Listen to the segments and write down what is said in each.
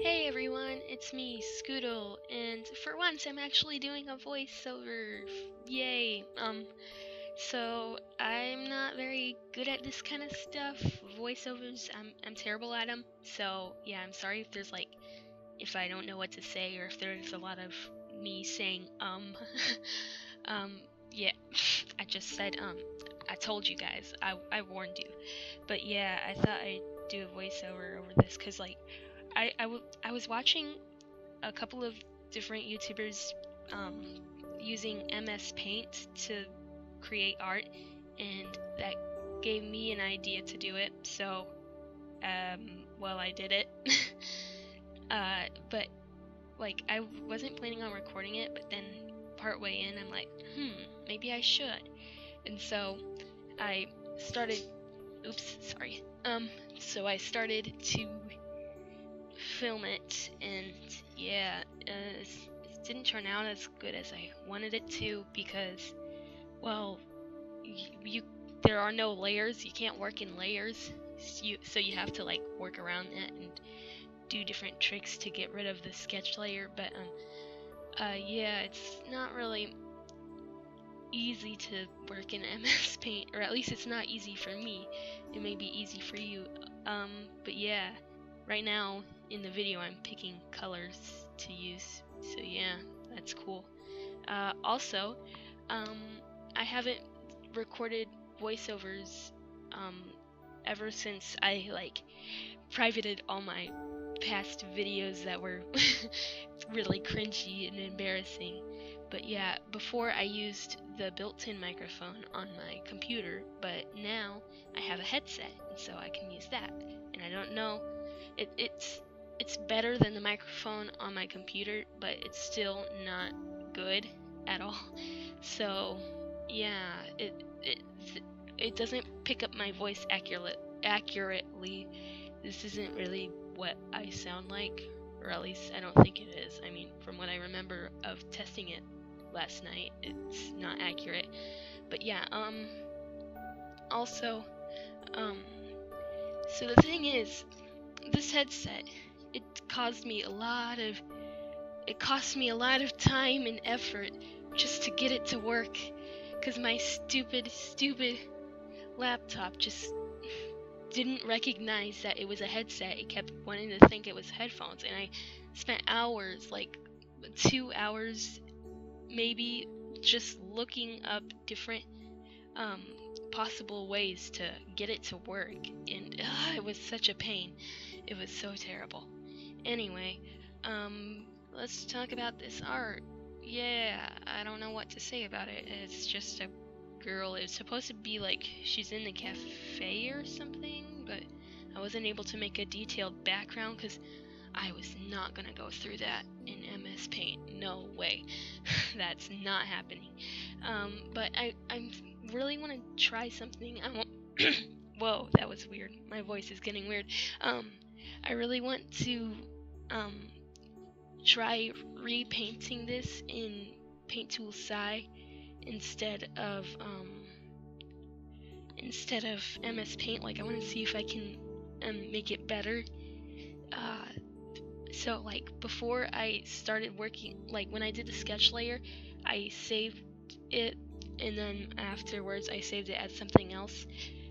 Hey everyone, it's me, Scoodle, and for once I'm actually doing a voiceover. Yay! So I'm not very good at this kind of stuff. Voiceovers, I'm terrible at them. So yeah, I'm sorry if there's like, if I don't know what to say or if there's a lot of me saying yeah, I just said I told you guys, I warned you. But yeah, I thought I'd do a voiceover over this because like, I was watching a couple of different YouTubers using MS Paint to create art, and that gave me an idea to do it, so well, I did it. But like, I wasn't planning on recording it, but then partway in I'm like, maybe I should, and so I started I started to film it, and yeah, it didn't turn out as good as I wanted it to because, well, there are no layers, you can't work in layers, so you have to like work around that and do different tricks to get rid of the sketch layer. But yeah, it's not really easy to work in MS Paint, or at least it's not easy for me. It may be easy for you, but yeah, right now in the video I'm picking colors to use, so yeah, that's cool. Also, I haven't recorded voiceovers ever since I like privated all my past videos that were really cringy and embarrassing. But yeah, before I used the built-in microphone on my computer, but now I have a headset, and so I can use that, and I don't know, it's better than the microphone on my computer, but it's still not good at all. So yeah, it doesn't pick up my voice accurately. This isn't really what I sound like, or at least I don't think it is. I mean, from what I remember of testing it last night, it's not accurate. But yeah, also, so the thing is, this headset, it cost me a lot of time and effort just to get it to work, because my stupid laptop just didn't recognize that it was a headset. It kept wanting to think it was headphones, and I spent hours, like 2 hours maybe, just looking up different possible ways to get it to work, and it was such a pain. It was so terrible. Anyway, let's talk about this art. Yeah, I don't know what to say about it. It's just a girl. It's supposed to be like she's in the cafe or something, but I wasn't able to make a detailed background because I was not gonna go through that in MS Paint. No way. That's not happening. But I'm really want to try something. I want whoa, that was weird. My voice is getting weird. I really want to try repainting this in Paint Tool SAI instead of MS Paint. Like, I want to see if I can make it better. So like, before I started working, like when I did the sketch layer, I saved it, and then afterwards I saved it as something else,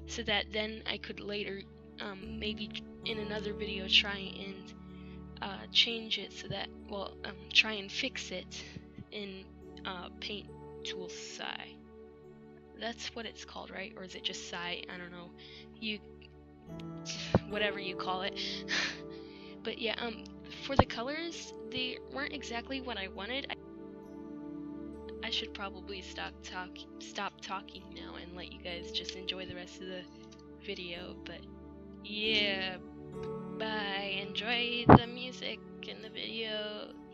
so that then I could later maybe in another video try and change it so that, well, try and fix it in Paint Tool SAI. That's what it's called, right? Or is it just SAI? I don't know. You, whatever you call it. But yeah, for the colors, they weren't exactly what I wanted. I should probably stop talking now and let you guys just enjoy the rest of the video. But yeah, bye. Enjoy the music in the video.